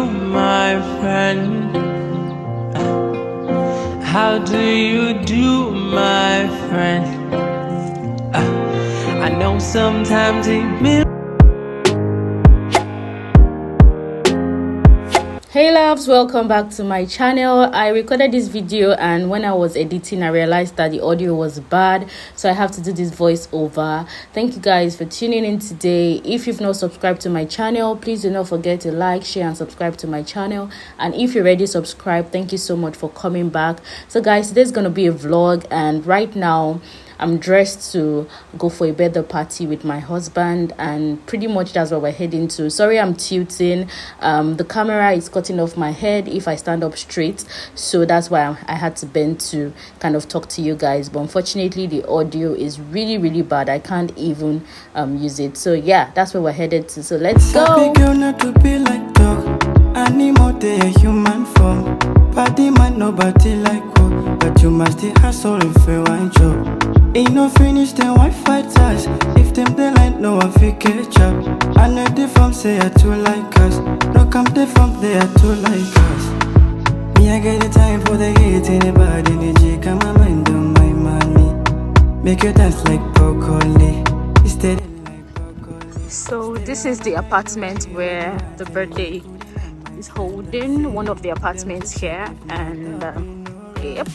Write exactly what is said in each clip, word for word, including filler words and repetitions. you, my friend? Uh, how do you do, my friend? Uh, I know sometimes it may. Hey loves, welcome back to my channel. I recorded this video and when I was editing I realized that the audio was bad, so I have to do this voiceover. Thank you guys for tuning in today. If you've not subscribed to my channel, please do not forget to like, share and subscribe to my channel. And if you're already subscribed, thank you so much for coming back. So guys, today's gonna be a vlog, and right now I'm dressed to go for a birthday party with my husband, and pretty much that's what we're heading to. Sorry I'm tilting. Um, the camera is cutting off my head if I stand up straight, so that's why I had to bend to kind of talk to you guys. But unfortunately, the audio is really, really bad. I can't even um, use it. So yeah, that's where we're headed to. So let's go. Happy girl not to be like dog. Animal, they are human form. Body man, nobody like you. But you must be hustle if you want job. Ain't no finish, then why fight us? If them they like, no one fit catch up. I know they from say I too like us. No come they from they are too like us. Me I get the time for the hate anybody. Niji come my mind on my money. Make you dance like broccoli. Instead like broccoli. So this is the apartment where the birthday is holding. One of the apartments here, and um, yep.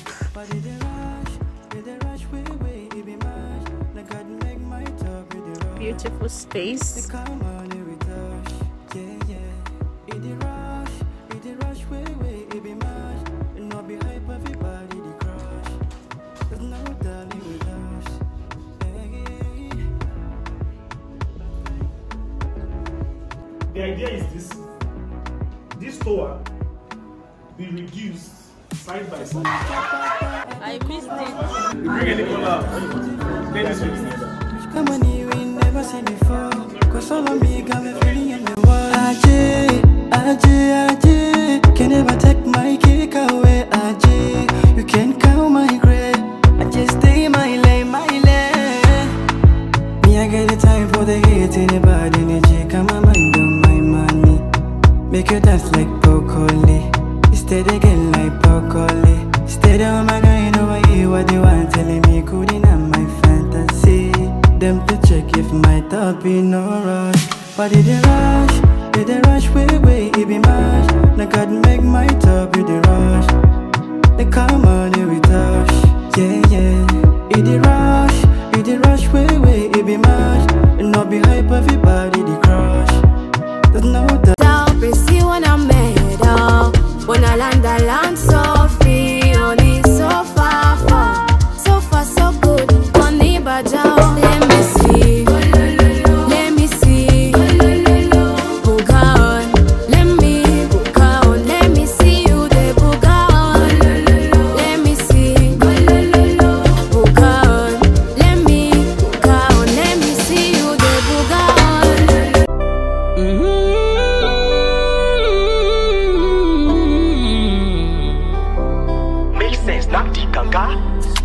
Beautiful space. The idea is this: this tower be reduced side by side. I missed it. Bring any color. Play this with me. Before, cause all of me got me feeling in the world. Ajay, Ajay, Ajay, can never take my cake away. Ajay, you can count my grave. I just stay my lane, my lane. Me, I get the time for the hate anybody. Niji, come on, mind on my money. Make you dance like broccoli. Instead again like broccoli. Instead of my guy over here, what you want telling me couldn't have my fantasy. Them to check if my thought be no rush. But did they rush? Did they rush? Way, way, it be much. Now God make my thought be the rush. They come on, it with rush. Yeah, yeah. It did rush. It did rush. Way, way, it be much. And not be hype, everybody, the crush. There's no doubt. I'll be see when I'm made up. When I land, I land so free. Only so far, far. So far, so good. Only but down.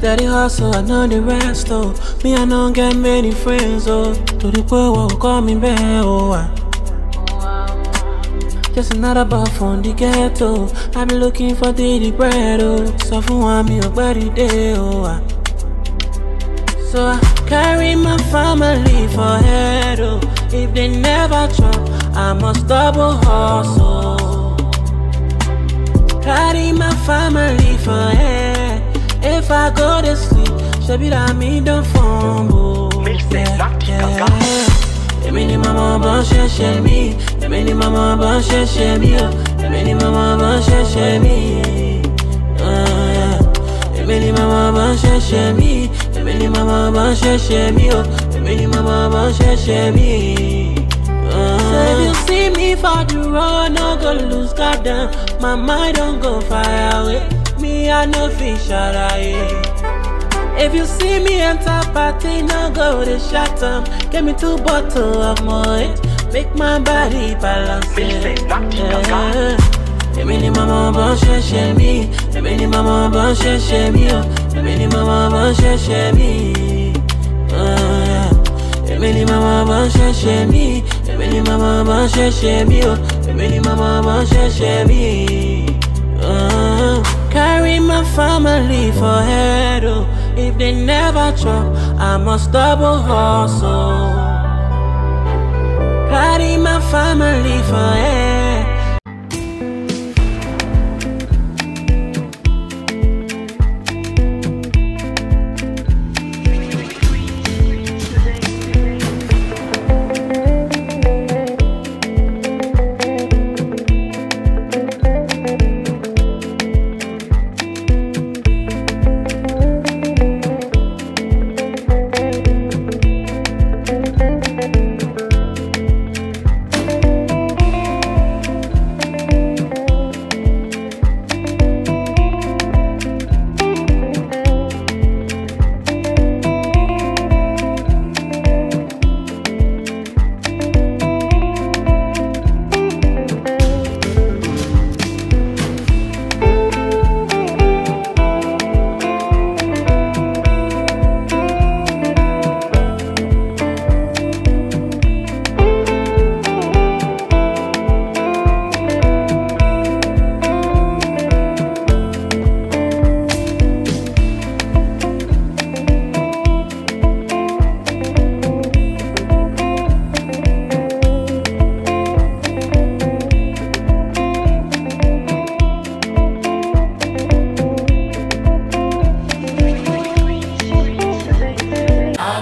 Daddy hustle, I know the rest, oh. Me, I don't get many friends, oh. To the world, oh, call me back, oh. Wow. Just another buff from the ghetto. I be looking for daily bread, oh. So for one, me, oh, body day, oh. So I carry my family for head, oh. If they never drop, I must double hustle. Carry my family for head. If I go to sleep, shebi that me don't fumble. Makes sense, that yeah. The mini mama bon share me. The mini mama bon share me. The mini mama bon share me. The mini mama bon share me. The mini mama bon share me. The mini mama bon share me. So if you see me for the road, no go lose goddamn. My mind don't go far away. Me, I no fish, I. If you see me enter party, now go to shut up. Get me two bottles of moist, make my body balance. The mini mama bon share me. The mini mama bon share me. The mini mama bon share me. The mini mama bon share me. The mini mama bon share me. The mini mama bon share Chevy. Uh, carry my family for head. Oh. If they never chop, I must double hustle. Carry my family for head.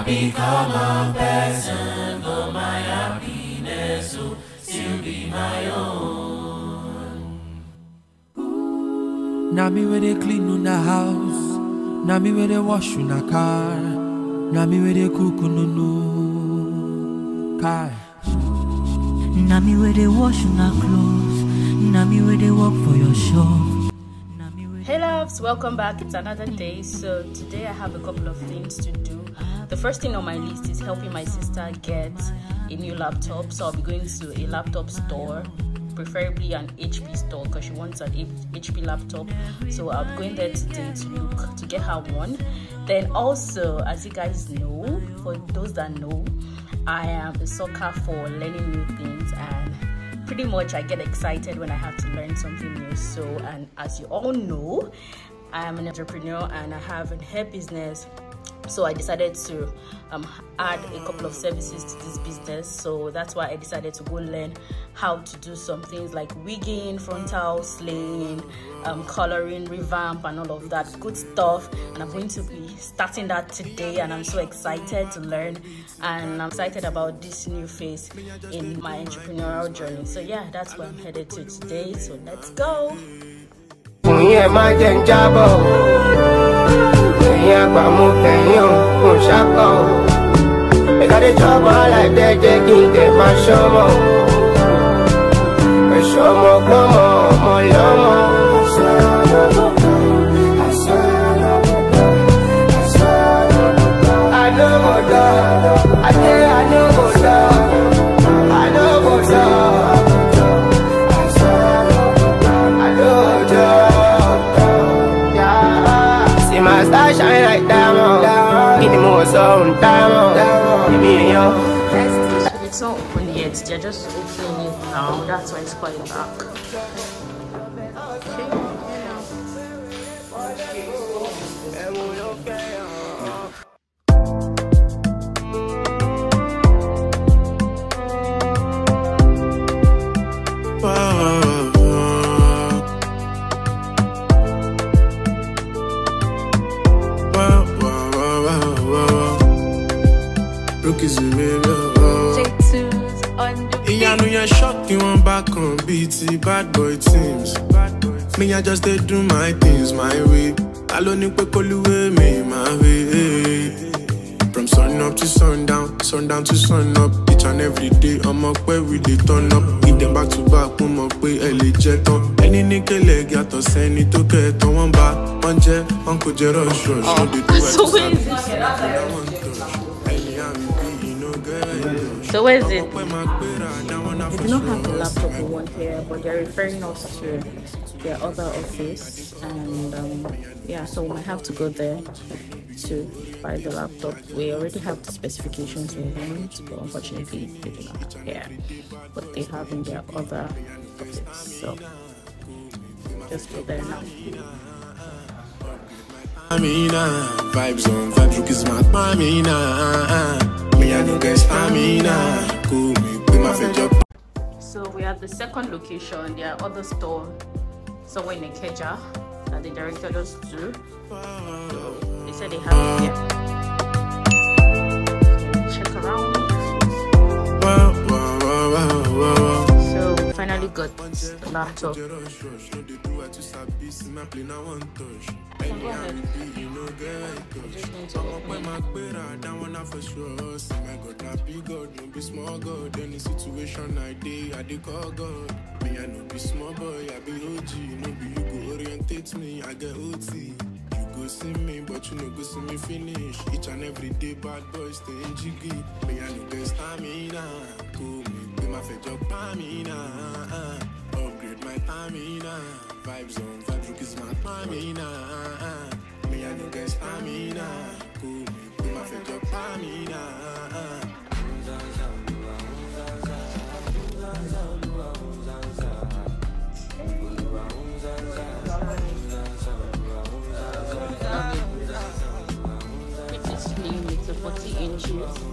Become a peasant, but my happiness will still be my own. Now me where they clean on the house, now me where they wash on the car, now me where they cook on the car. Now me where they wash on the clothes, now me where they work for your show. Hey loves, welcome back. It's another day. So today I have a couple of things to do. The first thing on my list is helping my sister get a new laptop. So I'll be going to a laptop store, preferably an H P store, because she wants an H P laptop. So I'll be going there today to look to get her one. Then also, as you guys know, for those that know, I am a sucker for learning new things, and pretty much I get excited when I have to learn something new. So, and as you all know, I am an entrepreneur and I have an hair business. So I decided to um, add a couple of services to this business. So that's why I decided to go learn how to do some things like wigging, frontal, slaying, um, coloring, revamp, and all of that good stuff. And I'm going to be starting that today, and I'm so excited to learn, and I'm excited about this new phase in my entrepreneurial journey. So yeah, that's where I'm headed to today. So let's go. I got a job all like that, they can get my show more. My show more, come on, more, more. I know more love, I tell you I know more love, I know more love. Shine like diamond, minimum was on diamond, million. It's not open yet, they're just opening it now, that's why it's quite dark. Okay. Come B T bad boy teams. Me I just they do my things my way. Alone pe koluwe me my way. From sun up to sundown, sundown to sun up. Each and every day I'm up where we dey turn up. Give them back to back, I'm up where ele jeton. Any nike leg ya to send it to get on one back, one jet, one kojero rush. Oh, that's so easy. So where is it? We do not have the laptop we want here, but they're referring us to their other office, and um, yeah, so we might have to go there to buy the laptop. We already have the specifications we want, but unfortunately they do not have here, but they have in their other separate, so just go there now. Amina, vibes on vibes, you kiss my Amina. Me and you guys, Amina, cool me, put my friend up. So we have the second location, their other store somewhere in Ikeja that they directed us to. So they said they have it here. Check around. So we finally got the laptop. See me, but you know go see me finish. Each and every day, bad boys stay in jiggy. Me I no get stamina, cool me, be my fetch up stamina. Upgrade my stamina, vibes on vibes, look is my stamina. Me I no get stamina, cool me, be my fetch up stamina. forty inches.